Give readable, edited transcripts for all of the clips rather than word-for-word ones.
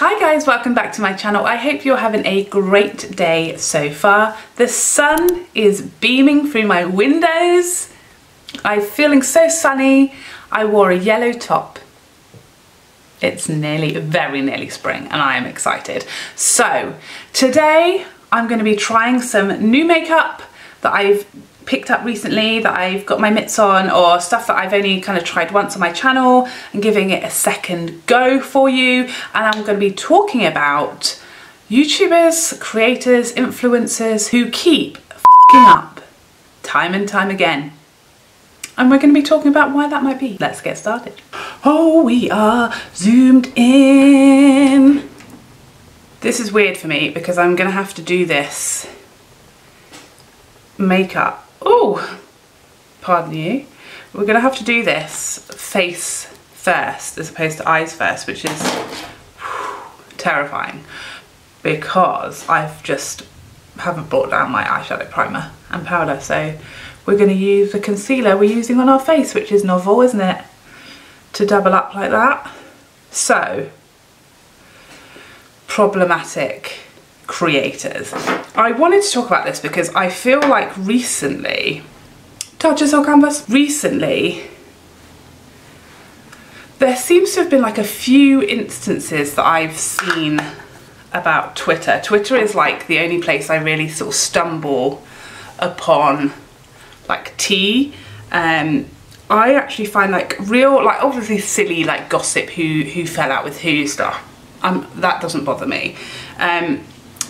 Hi guys, welcome back to my channel. I hope you're having a great day so far. The sun is beaming through my windows. I'm feeling so sunny. I wore a yellow top. It's nearly, very nearly spring and I am excited. So today I'm going to be trying some new makeup that I've picked up recently, that I've got my mitts on, or stuff that I've only kind of tried once on my channel and giving it a second go for you. And I'm going to be talking about YouTubers, creators, influencers who keep f***ing up time and time again. And we're going to be talking about why that might be. Let's get started. Oh, we are zoomed in. This is weird for me because I'm going to have to do this makeup. Oh, pardon you. We're gonna have to do this face first as opposed to eyes first, which is terrifying because I've just haven't brought down my eyeshadow primer and powder, so we're gonna use the concealer we're using on our face, which is novel, isn't it, to double up like that. So problematic creators. I wanted to talk about this because I feel like recently, touches or canvas? Recently, there seems to have been like a few instances that I've seen about Twitter. Twitter is like the only place I really sort of stumble upon like tea. I actually find like real, like obviously silly like gossip, who fell out with who stuff. That doesn't bother me.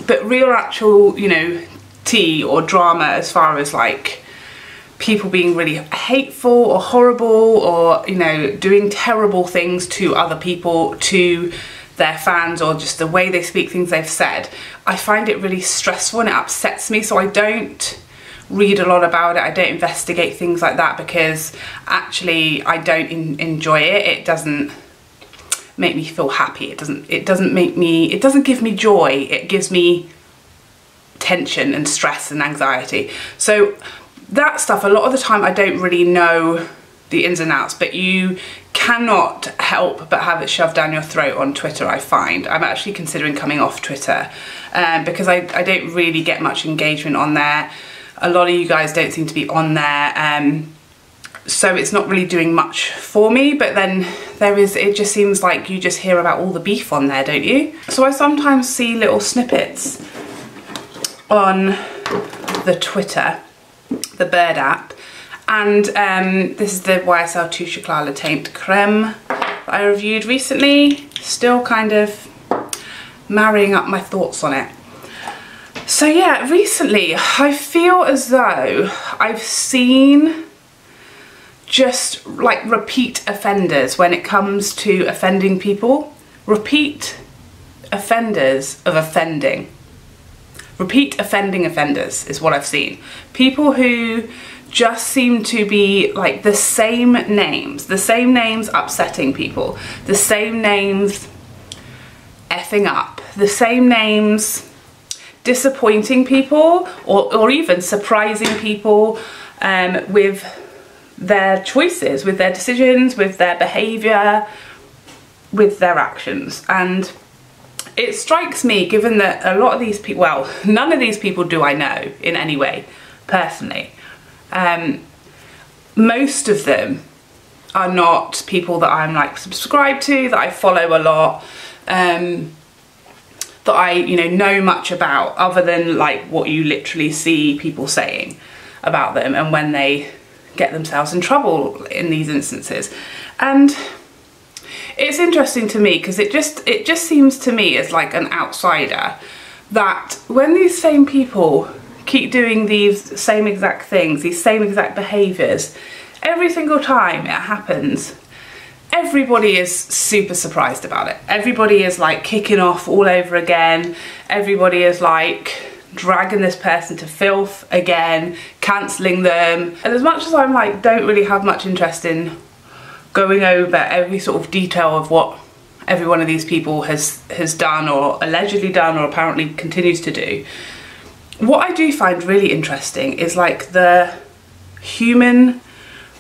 But real actual, you know, tea or drama as far as like people being really hateful or horrible or, you know, doing terrible things to other people, to their fans, or just the way they speak, things they've said. I find it really stressful and it upsets me, so I don't read a lot about it. I don't investigate things like that because actually I don't enjoy it. It doesn't make me feel happy. It doesn't give me joy. It gives me tension and stress and anxiety. So that stuff, a lot of the time I don't really know the ins and outs, but you cannot help but have it shoved down your throat on Twitter, I find. I'm actually considering coming off Twitter because I don't really get much engagement on there. A lot of you guys don't seem to be on there. So it's not really doing much for me, but then there is, it just seems like you just hear about all the beef on there, don't you? So I sometimes see little snippets on the Twitter, the Bird app, and this is the YSL Touche Eclat Le Teint Creme that I reviewed recently, still kind of marrying up my thoughts on it. So yeah, recently I feel as though I've seen just like repeat offenders when it comes to offending people. Repeat offenders of offending. Repeat offending offenders is what I've seen. People who just seem to be like the same names upsetting people, the same names effing up, the same names disappointing people, or even surprising people with their choices, with their decisions, with their behaviour, with their actions. And it strikes me, given that a lot of these people, well, none of these people do I know in any way, personally. Most of them are not people that I'm like subscribed to, that I follow a lot, that I, you know much about, other than like what you literally see people saying about them and when they get themselves in trouble in these instances. And it's interesting to me because it just seems to me as like an outsider that when these same people keep doing these same exact things, these same exact behaviours, every single time it happens, everybody is super surprised about it. Everybody is like kicking off all over again. Everybody is like dragging this person to filth again, cancelling them. And as much as I'm like, don't really have much interest in going over every sort of detail of what every one of these people has done or allegedly done or apparently continues to do, what I do find really interesting is like the human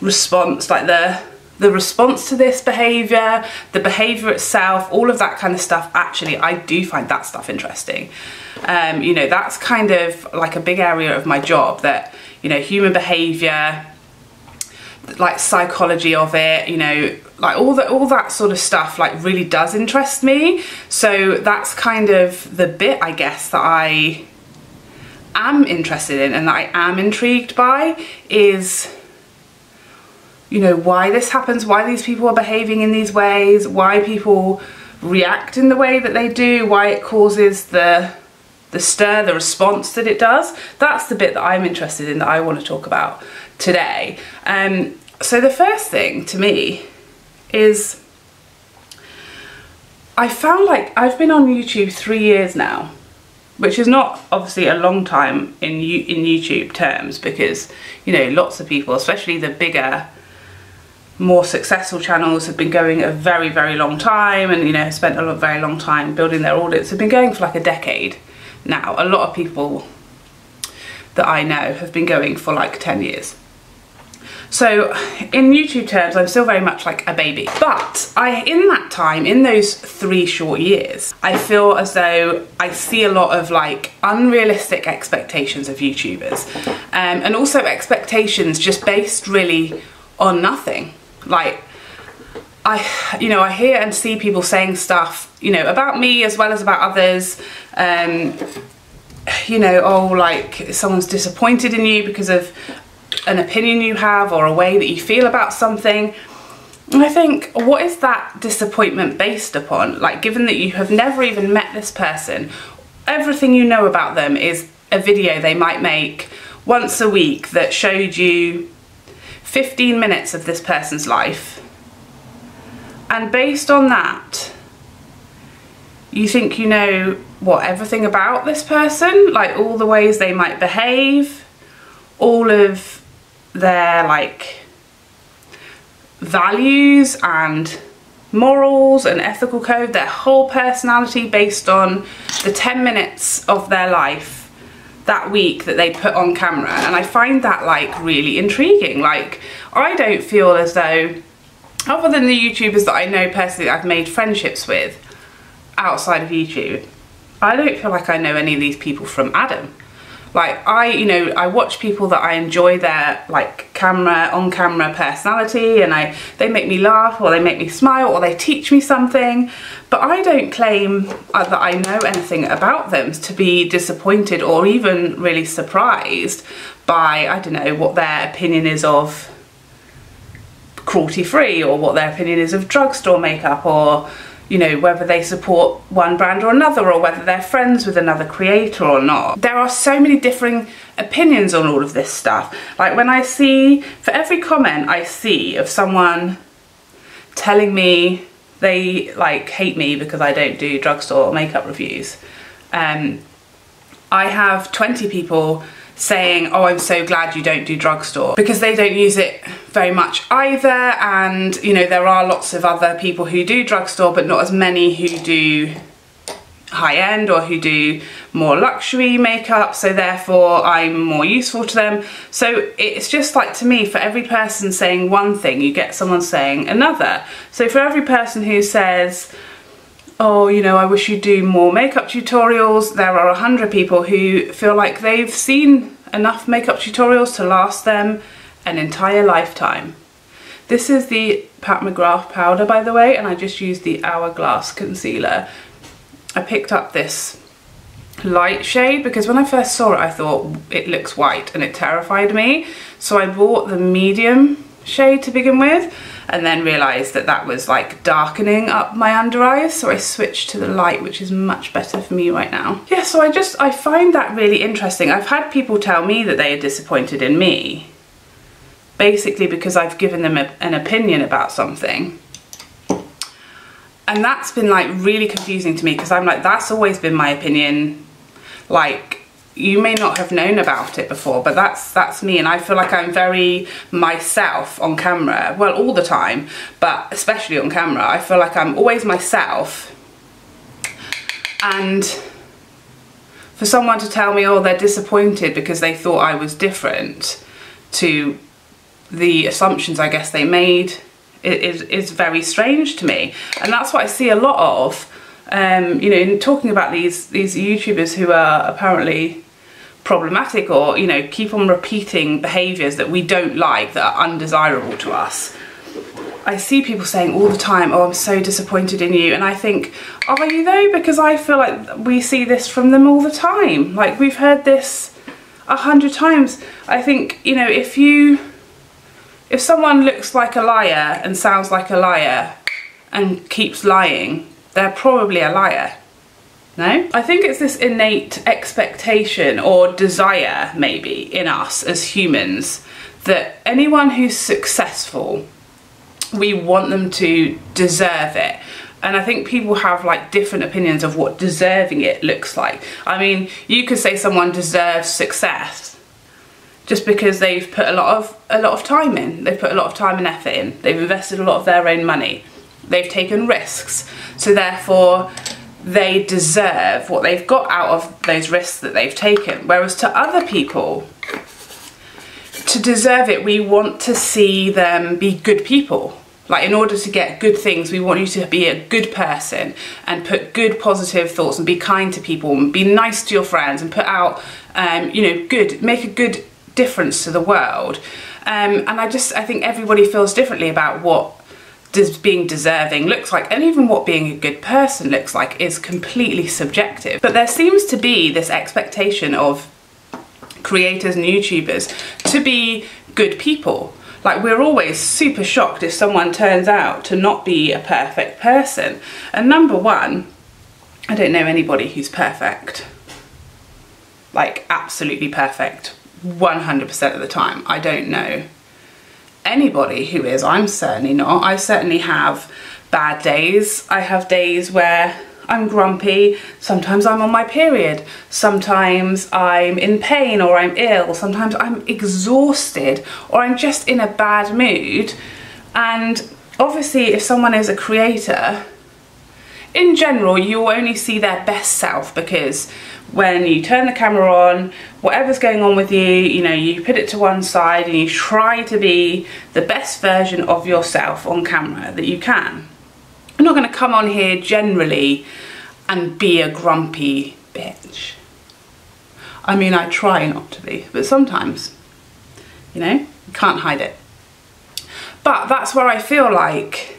response, like the the response to this behavior, the behavior itself, all of that kind of stuff. Actually, I do find that stuff interesting. You know, that's kind of like a big area of my job, that, you know, human behavior, like psychology of it, you know, like all that sort of stuff, like, really does interest me. So that's kind of the bit, I guess, that I am interested in and that I am intrigued by, is, you know, why this happens, why these people are behaving in these ways, why people react in the way that they do, why it causes the stir, the response that it does. That's the bit that I'm interested in, that I want to talk about today. So the first thing to me is, I found, like, I've been on YouTube 3 years now, which is not obviously a long time in YouTube terms, because, you know, lots of people, especially the bigger, more successful channels, have been going a very, very long time, and, you know, have spent a very long time building their audience, have been going for like a decade now. A lot of people that I know have been going for like 10 years. So in YouTube terms, I'm still very much like a baby. But in that time, in those 3 short years, I feel as though I see a lot of, like, unrealistic expectations of YouTubers, and also expectations just based really on nothing. Like, you know, I hear and see people saying stuff, you know, about me as well as about others. You know, oh, like, someone's disappointed in you because of an opinion you have or a way that you feel about something. And I think, what is that disappointment based upon? Like, given that you have never even met this person, everything you know about them is a video they might make once a week that showed you 15 minutes of this person's life. And based on that, you think you know everything about this person, like all the ways they might behave, all of their, like, values and morals and ethical code, their whole personality, based on the 10 minutes of their life that week that they put on camera. And I find that, like, really intriguing. Like, I don't feel as though, other than the YouTubers that I know personally that I've made friendships with outside of YouTube, I don't feel like I know any of these people from Adam. Like, you know, I watch people that I enjoy their, like, on-camera personality, and they make me laugh, or they make me smile, or they teach me something, but I don't claim that I know anything about them to be disappointed or even really surprised by, I don't know, what their opinion is of cruelty-free, or what their opinion is of drugstore makeup, or, you know, whether they support one brand or another, or whether they're friends with another creator or not. There are so many differing opinions on all of this stuff. Like, when I see, for every comment I see of someone telling me they, like, hate me because I don't do drugstore or makeup reviews, I have 20 people saying, oh, I'm so glad you don't do drugstore, because they don't use it very much either, and, you know, there are lots of other people who do drugstore, but not as many who do high-end or who do more luxury makeup, so therefore I'm more useful to them. So it's just, like, to me, for every person saying one thing, you get someone saying another. So for every person who says, oh, you know, I wish you'd do more makeup tutorials, there are 100 people who feel like they've seen enough makeup tutorials to last them an entire lifetime. This is the Pat McGrath powder, by the way, and I just used the Hourglass concealer. I picked up this light shade because when I first saw it, I thought it looks white, and it terrified me. So I bought the medium shade to begin with, and then realised that that was, like, darkening up my under eyes, so I switched to the light, which is much better for me right now. Yeah, so I find that really interesting. I've had people tell me that they are disappointed in me, basically because I've given them an opinion about something. And that's been, like, really confusing to me, because I'm like, that's always been my opinion. Like, you may not have known about it before, but that's me, and I feel like I'm very myself on camera. Well, all the time, but especially on camera, I feel like I'm always myself. And for someone to tell me, oh, they're disappointed because they thought I was different to the assumptions I guess they made is very strange to me. And that's what I see a lot of, you know, in talking about these YouTubers who are apparently problematic or, you know, keep on repeating behaviours that we don't like, that are undesirable to us. I see people saying all the time, oh, I'm so disappointed in you. And I think, are you though? Because I feel like we see this from them all the time. Like, we've heard this 100 times. I think, you know, if someone looks like a liar and sounds like a liar and keeps lying, they're probably a liar. No? I think it's this innate expectation or desire, maybe, in us as humans, that anyone who's successful, we want them to deserve it. And I think people have like different opinions of what deserving it looks like. I mean, you could say someone deserves success just because they've put a lot of time in. They've put a lot of time and effort in. They've invested a lot of their own money. They've taken risks. So therefore, they deserve what they've got out of those risks that they've taken. Whereas to other people, to deserve it, we want to see them be good people. Like, in order to get good things, we want you to be a good person and put good positive thoughts and be kind to people and be nice to your friends and put out, you know, make a good difference to the world. And I think everybody feels differently about what being deserving looks like, and even what being a good person looks like is completely subjective. But there seems to be this expectation of creators and YouTubers to be good people. Like, we're always super shocked if someone turns out to not be a perfect person. And number one, I don't know anybody who's perfect. Like, absolutely perfect 100% of the time. I don't know anybody who is. I'm certainly not. I certainly have bad days. I have days where I'm grumpy, sometimes I'm on my period, sometimes I'm in pain or I'm ill, sometimes I'm exhausted or I'm just in a bad mood. And obviously, if someone is a creator, in general, you'll only see their best self, because when you turn the camera on, whatever's going on with you, you know, you put it to one side and you try to be the best version of yourself on camera that you can. I'm not going to come on here generally and be a grumpy bitch. I mean, I try not to be, but sometimes, you know, you can't hide it. But that's where I feel like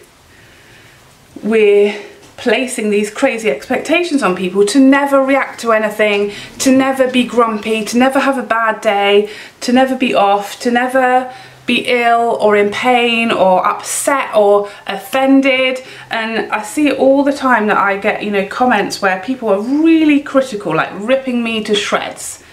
we're placing these crazy expectations on people to never react to anything, to never be grumpy, to never have a bad day, to never be off, to never be ill or in pain or upset or offended. And I see it all the time that I get, you know, comments where people are really critical, like ripping me to shreds.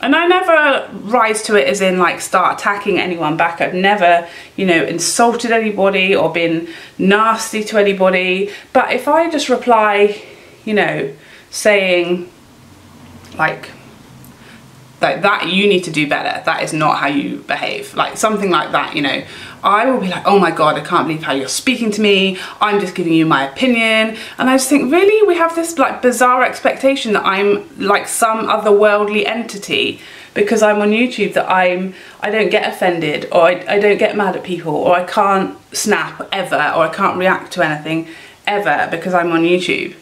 And I never rise to it as in like start attacking anyone back. I've never, you know, insulted anybody or been nasty to anybody. But if I just reply, you know, saying like that, you need to do better, that is not how you behave, like something like that, you know, I will be like, oh my god, I can't believe how you're speaking to me, I'm just giving you my opinion. And I just think, really, we have this like bizarre expectation that I'm like some otherworldly entity because I'm on YouTube, that I don't get offended, or I don't get mad at people, or I can't snap ever, or I can't react to anything ever because I'm on YouTube.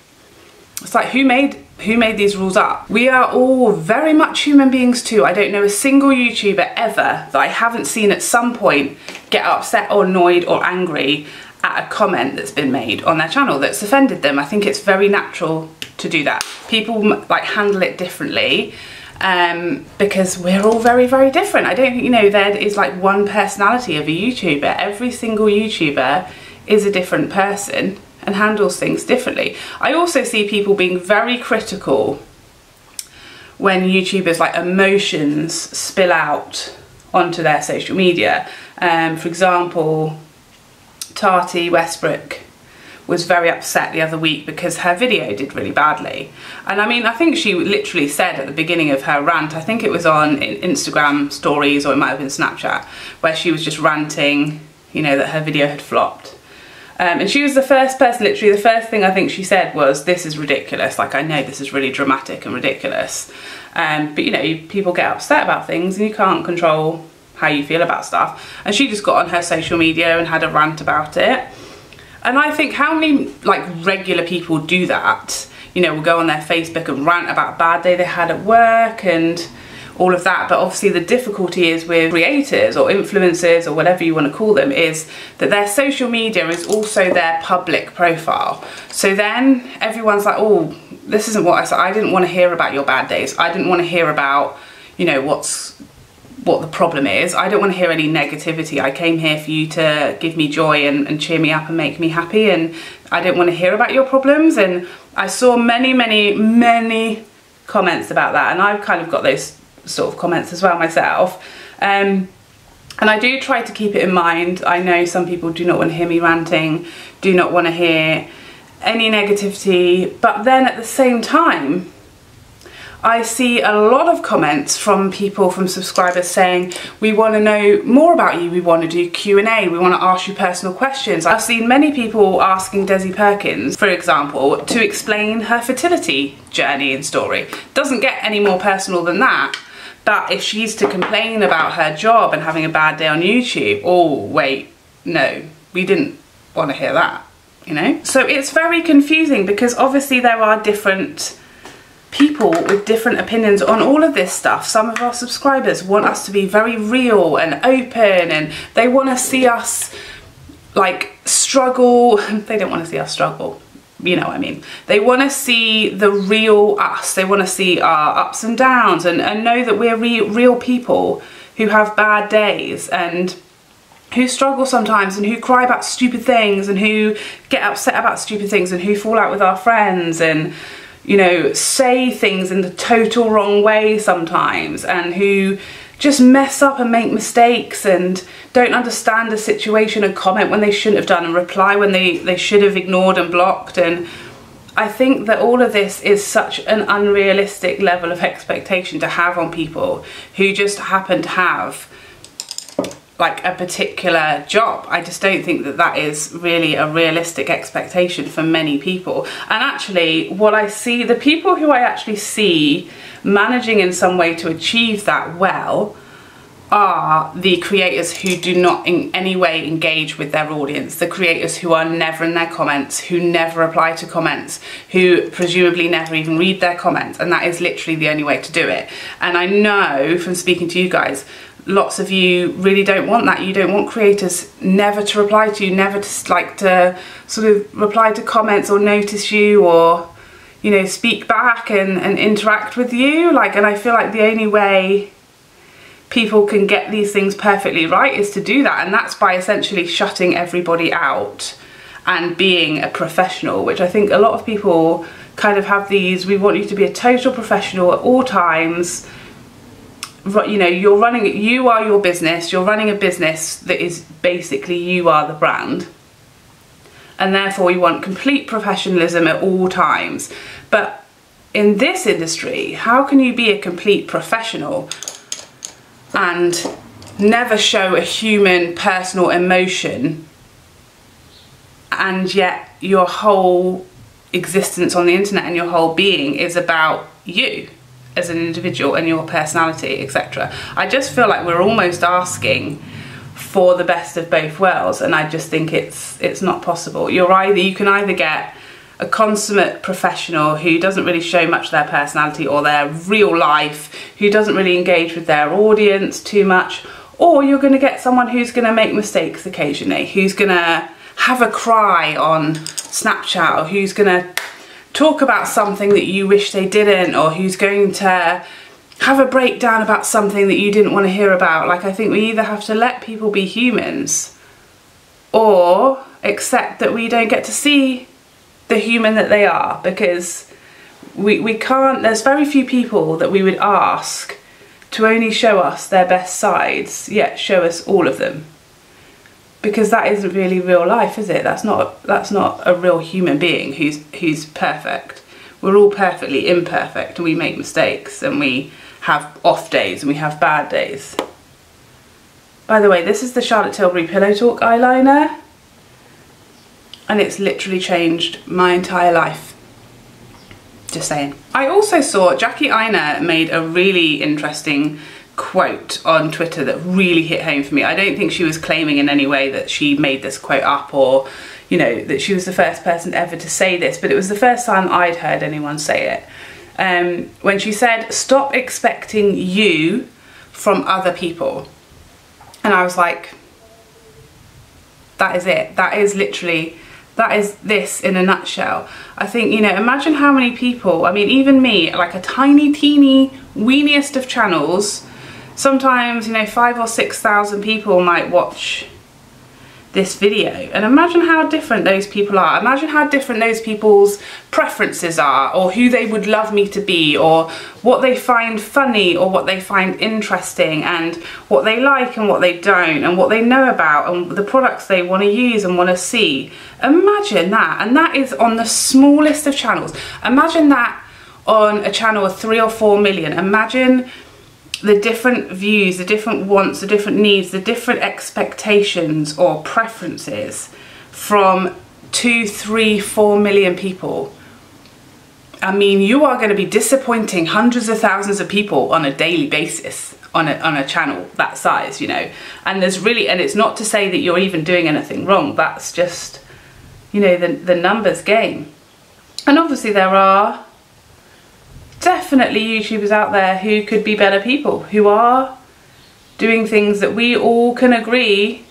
It's like, who made these rules up? We are all very much human beings too. I don't know a single YouTuber ever that I haven't seen at some point get upset or annoyed or angry at a comment that's been made on their channel that's offended them. I think it's very natural to do that. People like handle it differently because we're all very, very different. I don't think, you know, there is like one personality of a YouTuber. Every single YouTuber is a different person and handles things differently. I also see people being very critical when YouTubers like emotions spill out onto their social media. For example, Tati Westbrook was very upset the other week because her video did really badly. And I mean, I think she literally said at the beginning of her rant, I think it was on Instagram stories or it might have been Snapchat, where she was just ranting, you know, that her video had flopped. And she was the first person, literally the first thing I think she said was, this is ridiculous, like I know this is really dramatic and ridiculous. But you know, people get upset about things and you can't control how you feel about stuff. And she just got on her social media and had a rant about it. And I think how many like regular people do that, you know, will go on their Facebook and rant about a bad day they had at work and all of that. But obviously the difficulty is with creators or influencers or whatever you want to call them is that their social media is also their public profile. So then everyone's like, oh, this isn't what I said. I didn't want to hear about your bad days. I didn't want to hear about, you know, what the problem is. I don't want to hear any negativity. I came here for you to give me joy and cheer me up and make me happy, and I don't want to hear about your problems. And I saw many comments about that, and I've kind of got those sort of comments as well myself, and I do try to keep it in mind. I know some people do not want to hear me ranting, do not want to hear any negativity, but then at the same time I see a lot of comments from people, from subscribers, saying we want to know more about you, we want to do Q&A, we want to ask you personal questions. I've seen many people asking Desi Perkins, for example, to explain her fertility journey and story. Doesn't get any more personal than that. But if she's to complain about her job and having a bad day on YouTube, oh wait, no, we didn't want to hear that, you know? So it's very confusing because obviously there are different people with different opinions on all of this stuff. Some of our subscribers want us to be very real and open, and they want to see us like struggle. They don't want to see us struggle. You know what I mean? They want to see the real us. They want to see our ups and downs and know that we're real people who have bad days and who struggle sometimes and who cry about stupid things and who get upset about stupid things and who fall out with our friends and, you know, say things in the total wrong way sometimes and who just mess up and make mistakes and don't understand a situation and comment when they shouldn't have done and reply when they should have ignored and blocked. And I think that all of this is such an unrealistic level of expectation to have on people who just happen to have like a particular job. I just don't think that that is really a realistic expectation for many people. And actually what I see, the people who I actually see managing in some way to achieve that well are the creators who do not in any way engage with their audience, the creators who are never in their comments, who never reply to comments, who presumably never even read their comments. And that is literally the only way to do it. And I know from speaking to you guys, lots of you really don't want that. You don't want creators never to reply to you, never to like to sort of reply to comments or notice you or, you know, speak back and interact with you. Like, and I feel like the only way people can get these things perfectly right is to do that. And that's by essentially shutting everybody out and being a professional, which I think a lot of people kind of have these, we want you to be a total professional at all times. You know, you are your business, you're running a business that is basically you are the brand, and therefore you want complete professionalism at all times. But in this industry, how can you be a complete professional and never show a human personal emotion, and yet your whole existence on the internet and your whole being is about you as an individual and your personality, etc. I just feel like we're almost asking for the best of both worlds, and I just think it's not possible. You can either get a consummate professional who doesn't really show much of their personality or their real life, who doesn't really engage with their audience too much, or you're going to get someone who's going to make mistakes occasionally, who's going to have a cry on Snapchat, or who's going to talk about something that you wish they didn't, or who's going to have a breakdown about something that you didn't want to hear about. Like, I think we either have to let people be humans or accept that we don't get to see the human that they are, because we can't, there's very few people that we would ask to only show us their best sides, yet show us all of them. Because that isn't really real life, is it? That's not a real human being who's perfect. We're all perfectly imperfect, and we make mistakes, and we have off days, and we have bad days. By the way, this is the Charlotte Tilbury Pillow Talk eyeliner, and it's literally changed my entire life. Just saying. I also saw Jackie Aina made a really interesting quote on Twitter that really hit home for me. I don't think she was claiming in any way that she made this quote up, or, you know, that she was the first person ever to say this, but it was the first time I'd heard anyone say it. When she said, "Stop expecting you from other people." And I was like, that is it. That is literally, that is this in a nutshell. I think, you know, imagine how many people, I mean, even me, like a tiny, teeny, weeniest of channels, sometimes, you know, 5,000 or 6,000 people might watch this video, and imagine how different those people are. Imagine how different those people's preferences are, or who they would love me to be, or what they find funny, or what they find interesting, and what they like and what they don't, and what they know about, and the products they want to use and want to see. Imagine that, and that is on the smallest of channels. Imagine that on a channel of 3 or 4 million. Imagine the different views, the different wants, the different needs, the different expectations or preferences from 2, 3, 4 million people. I mean, you are going to be disappointing hundreds of thousands of people on a daily basis on a channel that size, you know. And there's really, and it's not to say that you're even doing anything wrong. That's just, you know, the numbers game. And obviously there are definitely YouTubers out there who could be better people, who are doing things that we all can agree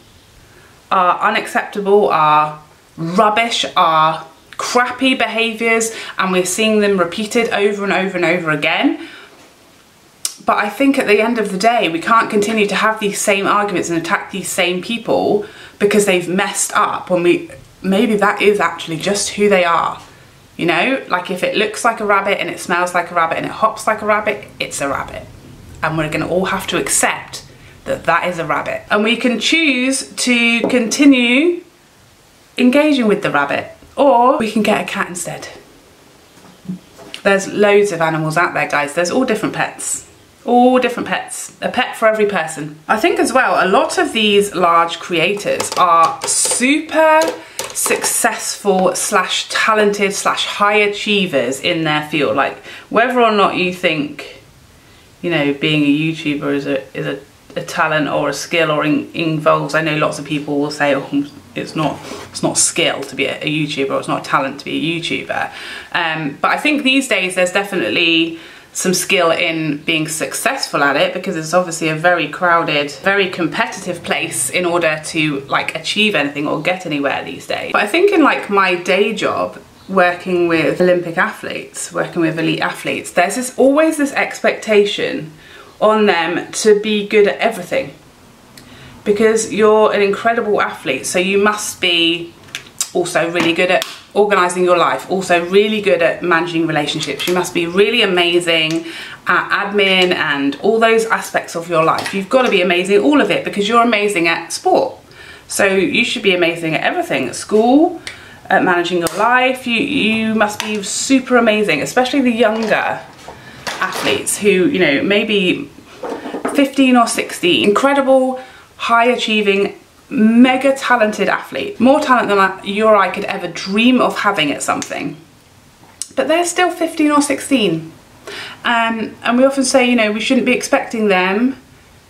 are unacceptable, are rubbish, are crappy behaviours, and we're seeing them repeated over and over and over again. But I think at the end of the day, we can't continue to have these same arguments and attack these same people because they've messed up, when maybe that is actually just who they are. You know, like if it looks like a rabbit and it smells like a rabbit and it hops like a rabbit, it's a rabbit. And we're going to all have to accept that that is a rabbit. And we can choose to continue engaging with the rabbit, or we can get a cat instead. There's loads of animals out there, guys. There's all different pets. All different pets. A pet for every person. I think as well, a lot of these large creators are super successful / talented / high achievers in their field. Like, whether or not you think, you know, being a YouTuber is a talent or a skill or involves, I know lots of people will say, oh, it's not skill to be a YouTuber, or it's not talent to be a YouTuber, but I think these days there's definitely some skill in being successful at it, because it's obviously a very crowded, very competitive place in order to like achieve anything or get anywhere these days. But I think in like my day job, working with Olympic athletes, working with elite athletes, there's always this expectation on them to be good at everything, because you're an incredible athlete, so you must be also really good at organising your life, also really good at managing relationships. You must be really amazing at admin and all those aspects of your life. You've got to be amazing at all of it, because you're amazing at sport, so you should be amazing at everything, at school, at managing your life. You must be super amazing, especially the younger athletes who, you know, maybe 15 or 16, incredible, high achieving, mega talented athlete, more talent than you or I could ever dream of having at something, but they're still 15 or 16, and we often say, you know, we shouldn't be expecting them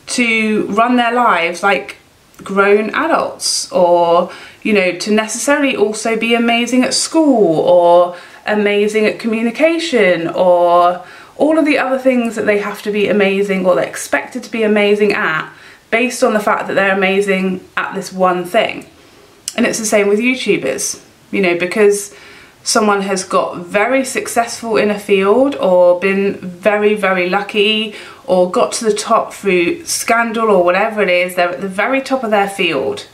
to run their lives like grown adults, or, you know, to necessarily also be amazing at school or amazing at communication or all of the other things that they have to be amazing, or they're expected to be amazing at, based on the fact that they're amazing at this one thing. And it's the same with YouTubers, you know, because someone has got very successful in a field, or been very, very lucky, or got to the top through scandal or whatever it is, they're at the very top of their field.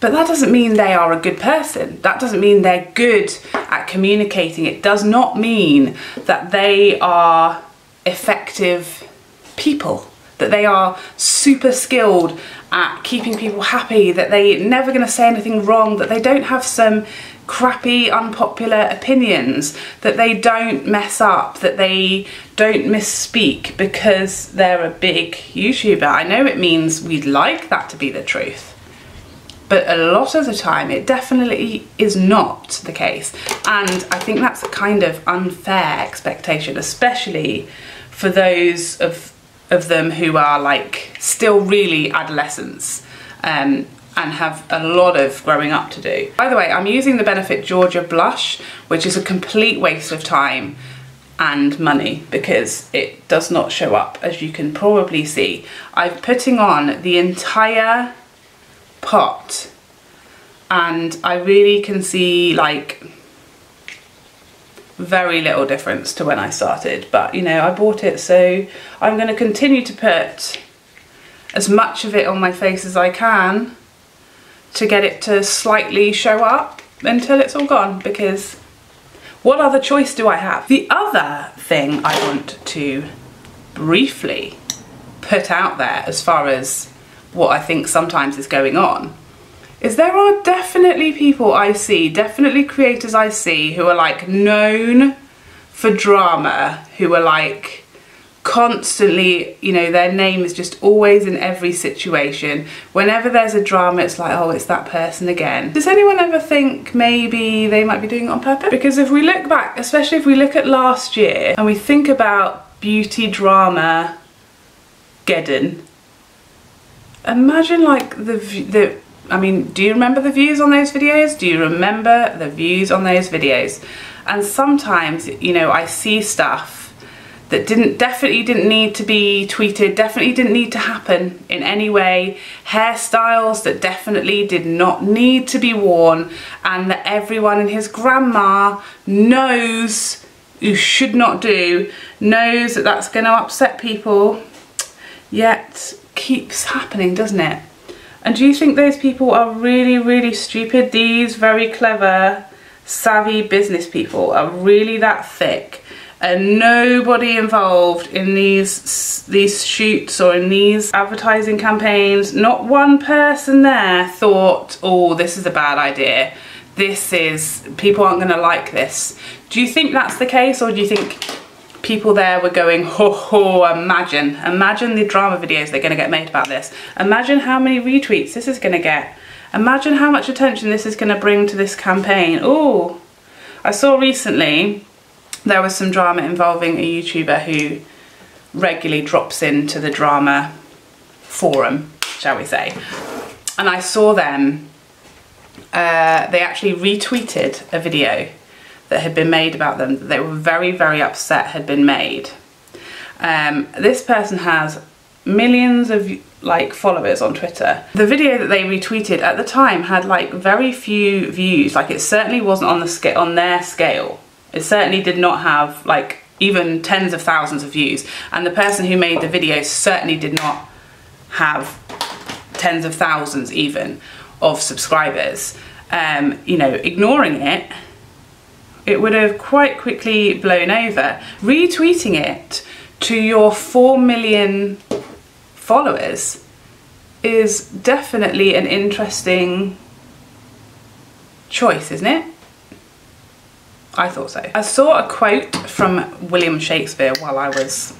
But that doesn't mean they are a good person. That doesn't mean they're good at communicating. It does not mean that they are effective people, that they are super skilled at keeping people happy, that they're never going to say anything wrong, that they don't have some crappy, unpopular opinions, that they don't mess up, that they don't misspeak because they're a big YouTuber. I know it means we'd like that to be the truth, but a lot of the time it definitely is not the case. And I think that's a kind of unfair expectation, especially for those of of them who are like still really adolescents and have a lot of growing up to do. By the way, I'm using the Benefit Georgia Blush, which is a complete waste of time and money because it does not show up, as you can probably see. I'm putting on the entire pot and I really can see like very little difference to when I started, but you know, I bought it, so I'm going to continue to put as much of it on my face as I can to get it to slightly show up until it's all gone, because what other choice do I have? The other thing I want to briefly put out there as far as what I think sometimes is going on is there are definitely people I see, definitely creators I see who are like known for drama, who are like constantly, you know, their name is just always in every situation. Whenever there's a drama, it's like, oh, it's that person again. Does anyone ever think maybe they might be doing it on purpose? Because if we look back, especially if we look at last year and we think about beauty drama Geddon, imagine like I mean, do you remember the views on those videos? Do you remember the views on those videos? And sometimes, you know, I see stuff that definitely didn't need to be tweeted, definitely didn't need to happen in any way, hairstyles that definitely did not need to be worn, and that everyone and his grandma knows you should not do, knows that that's going to upset people, yet keeps happening, doesn't it? And do you think those people are really, really stupid? These very clever, savvy business people are really that thick, and nobody involved in these shoots or in these advertising campaigns, not one person there thought, oh, this is a bad idea. This is, people aren't gonna like this. Do you think that's the case, or do you think people there were going, ho ho, imagine the drama videos they're going to get made about this. Imagine how many retweets this is going to get. Imagine how much attention this is going to bring to this campaign. Oh, I saw recently there was some drama involving a YouTuber who regularly drops into the drama forum, shall we say. And I saw them, they actually retweeted a video that had been made about them, that they were very, very upset had been made. This person has millions of like followers on Twitter. The video that they retweeted at the time had like very few views, like it certainly wasn't on the their scale. It certainly did not have like even tens of thousands of views, and the person who made the video certainly did not have tens of thousands even of subscribers. You know, ignoring it, it would have quite quickly blown over. Retweeting it to your 4 million followers is definitely an interesting choice, isn't it? I thought so. I saw a quote from William Shakespeare while I was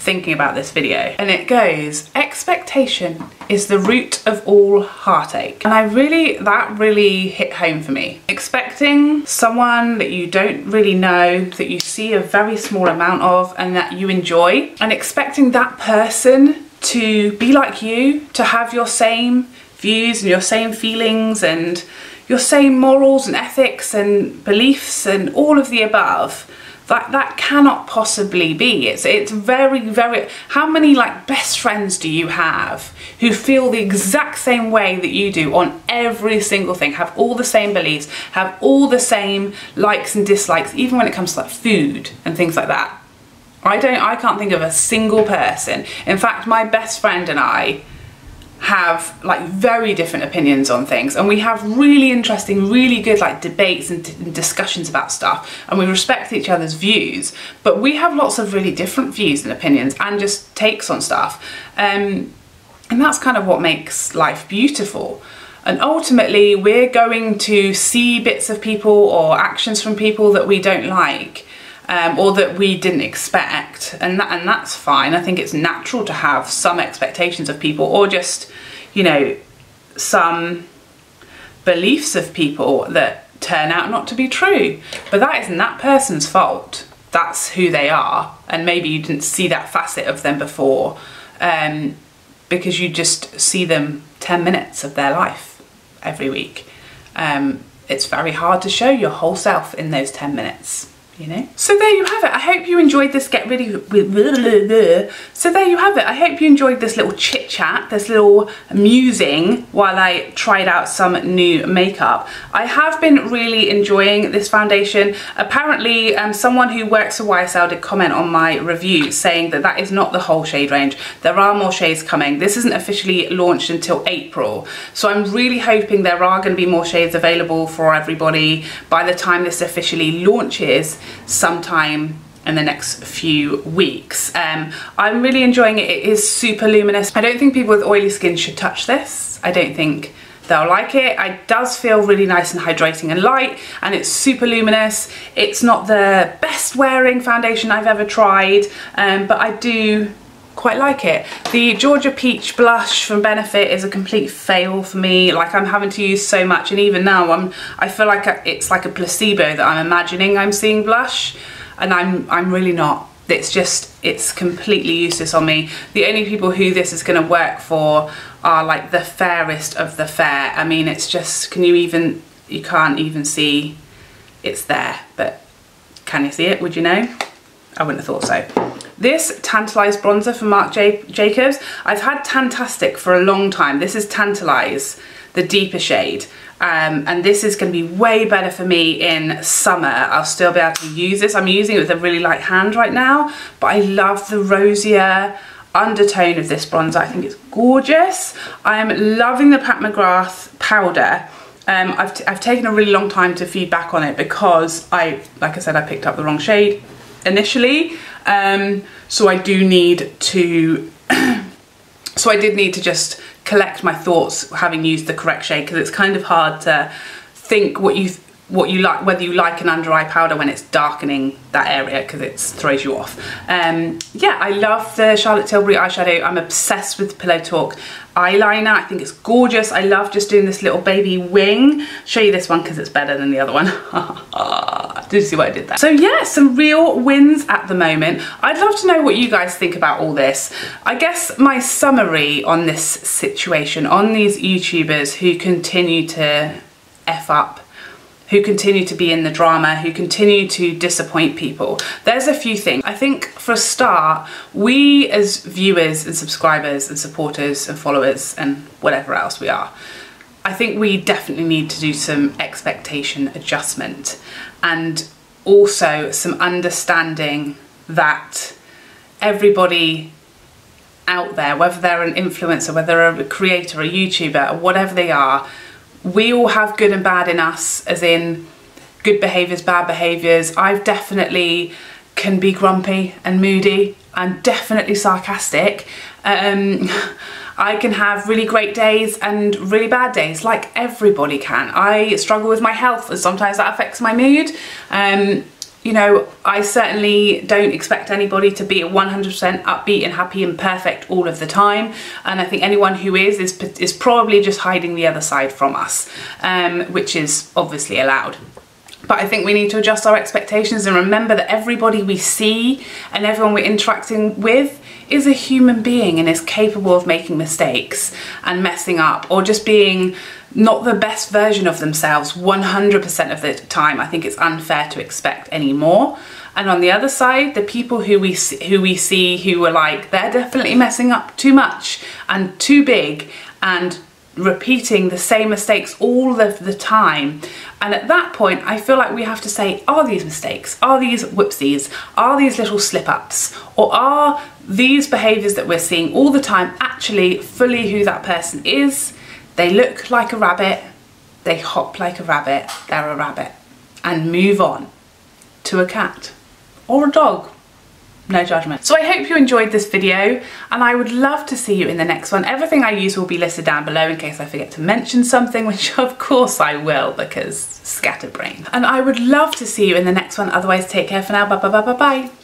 thinking about this video, and it goes, expectation is the root of all heartache. And that really hit home for me. Expecting someone that you don't really know, that you see a very small amount of and that you enjoy, and expecting that person to be like you, to have your same views and your same feelings and your same morals and ethics and beliefs and all of the above. That cannot possibly be. It's very, very, how many like best friends do you have who feel the exact same way that you do on every single thing, have all the same beliefs, have all the same likes and dislikes, even when it comes to like food and things like that? I can't think of a single person. In fact, my best friend and I have like very different opinions on things, and we have really interesting, really good like debates and discussions about stuff, and we respect each other's views, but we have lots of really different views and opinions and just takes on stuff, and that's kind of what makes life beautiful. And ultimately we're going to see bits of people or actions from people that we don't like, or that we didn't expect, and that's fine. I think it's natural to have some expectations of people, or just, you know, some beliefs of people that turn out not to be true. But that isn't that person's fault. that's who they are, and maybe you didn't see that facet of them before, because you just see them 10 minutes of their life every week. It's very hard to show your whole self in those 10 minutes, you know? So there you have it. I hope you enjoyed this I hope you enjoyed this little chit chat, this little musing while I tried out some new makeup. I have been really enjoying this foundation. Apparently someone who works for YSL did comment on my review saying that that is not the whole shade range. There are more shades coming. This isn't officially launched until April. So I'm really hoping there are going to be more shades available for everybody by the time this officially launches sometime in the next few weeks. I'm really enjoying it. It is super luminous. I don't think people with oily skin should touch this. I don't think they'll like it. It does feel really nice and hydrating and light, and it's super luminous. It's not the best wearing foundation I've ever tried, but I do quite like it. The Georgia Peach blush from Benefit is a complete fail for me. Like, I'm having to use so much, and even now I feel like it's like a placebo that I'm imagining I'm seeing blush, and I'm really not. It's just, it's completely useless on me. The only people who this is going to work for are like the fairest of the fair. I mean, it's just, you can't even see it's there, but can you see it? Would you know? I wouldn't have thought so. This Tantalize bronzer from Marc Jacobs. I've had Tantastic for a long time. This is Tantalize, the deeper shade. And this is going to be way better for me in summer. I'll still be able to use this. I'm using it with a really light hand right now, but I love the rosier undertone of this bronzer. I think it's gorgeous. I'm loving the Pat McGrath powder. I've taken a really long time to feed back on it because like I said, I picked up the wrong shade initially. So I do need to, so I did need to just collect my thoughts having used the correct shade, because it's kind of hard to think what you like, whether you like an under eye powder when it's darkening that area, because it throws you off. Yeah, I love the Charlotte Tilbury eyeshadow. I'm obsessed with Pillow Talk eyeliner. I think it's gorgeous. I love just doing this little baby wing. I'll show you this one because it's better than the other one. Did you see what I did there? So yeah, some real wins at the moment. I'd love to know what you guys think about all this. I guess my summary on this situation, on these YouTubers who continue to F up, who continue to be in the drama, who continue to disappoint people. There's a few things. I think for a start, we as viewers and subscribers and supporters and followers and whatever else we are, I think we definitely need to do some expectation adjustment, and also some understanding that everybody out there, whether they're an influencer, whether they're a creator, a YouTuber, or whatever they are, we all have good and bad in us, as in good behaviours, bad behaviours. I definitely can be grumpy and moody. I'm definitely sarcastic. I can have really great days and really bad days, like everybody can. I struggle with my health, and sometimes that affects my mood. You know, I certainly don't expect anybody to be 100% upbeat and happy and perfect all of the time. And I think anyone who is probably just hiding the other side from us, which is obviously allowed. But I think we need to adjust our expectations and remember that everybody we see and everyone we're interacting with is a human being and is capable of making mistakes and messing up, or just being not the best version of themselves 100% of the time. I think it's unfair to expect any more. And on the other side, the people who we see who are like, they're definitely messing up too much and too big and repeating the same mistakes all of the time. And at that point, I feel like we have to say, are these mistakes, are these whoopsies, are these little slip-ups, or are these behaviours that we're seeing all the time actually fully who that person is? They look like a rabbit, they hop like a rabbit, they're a rabbit. And move on to a cat or a dog. No judgment. So I hope you enjoyed this video, and I would love to see you in the next one. Everything I use will be listed down below in case I forget to mention something, which of course I will, because scatterbrain. And I would love to see you in the next one. Otherwise, take care for now. Bye bye bye bye bye.